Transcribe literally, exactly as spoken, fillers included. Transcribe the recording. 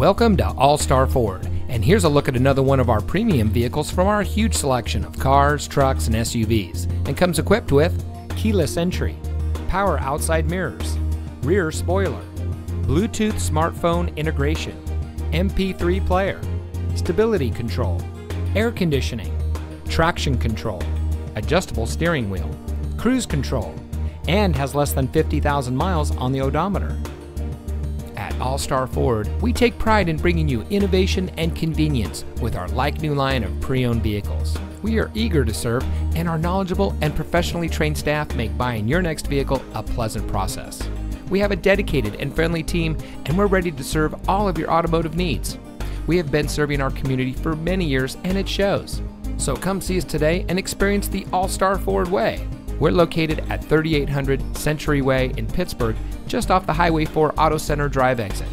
Welcome to All-Star Ford, and here's a look at another one of our premium vehicles from our huge selection of cars, trucks, and S U Vs, and comes equipped with keyless entry, power outside mirrors, rear spoiler, Bluetooth smartphone integration, M P three player, stability control, air conditioning, traction control, adjustable steering wheel, cruise control, and has less than fifty thousand miles on the odometer. At All-Star Ford, we take pride in bringing you innovation and convenience with our like-new line of pre-owned vehicles. We are eager to serve, and our knowledgeable and professionally trained staff make buying your next vehicle a pleasant process. We have a dedicated and friendly team, and we're ready to serve all of your automotive needs. We have been serving our community for many years, and it shows. So come see us today and experience the All-Star Ford way. We're located at thirty-eight hundred Century Way in Pittsburg, just off the Highway four Auto Center Drive exit.